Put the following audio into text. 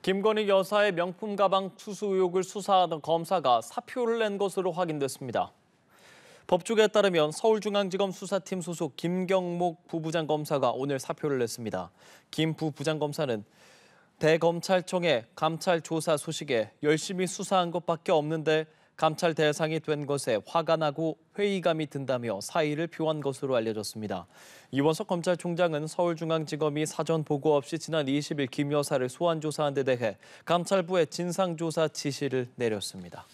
김건희 여사의 명품 가방 수수 의혹을 수사하던 검사가 사표를 낸 것으로 확인됐습니다. 법조계에 따르면 서울중앙지검 수사팀 소속 김경목 부부장 검사가 오늘 사표를 냈습니다. 김 부부장 검사는 대검찰청의 감찰 조사 소식에 열심히 수사한 것밖에 없는데 감찰 대상이 된 것에 화가 나고 회의감이 든다며 사의를 표한 것으로 알려졌습니다. 이원석 검찰총장은 서울중앙지검이 사전 보고 없이 지난 20일 김 여사를 소환 조사한 데 대해 감찰부에 진상조사 지시를 내렸습니다.